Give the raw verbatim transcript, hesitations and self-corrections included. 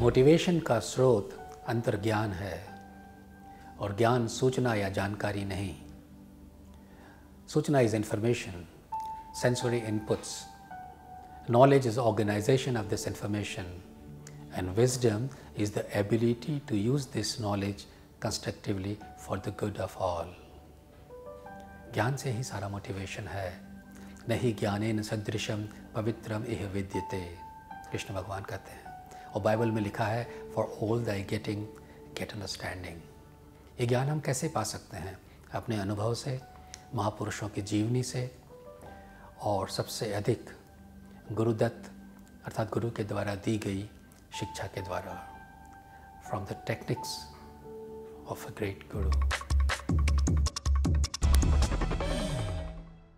Motivation का स्रोत अंतर्ज्ञान है और ज्ञान सूचना या जानकारी नहीं। सूचना is information, sensory inputs. Knowledge is organisation of this information and wisdom is the ability to use this knowledge constructively for the good of all. ज्ञान से ही सारा मोटिवेशन है। नहीं ज्ञानेन सदृशम पवित्रम इह विद्यते, कृष्ण भगवान कहते हैं। और बाइबल में लिखा है for all thy getting get understanding. ये ज्ञान हम कैसे पा सकते हैं? अपने अनुभव से, महापुरुषों की जीवनी से, और सबसे अधिक गुरुदत्त अर्थात गुरु के द्वारा दी गई शिक्षा के द्वारा, from the techniques of a great Guru.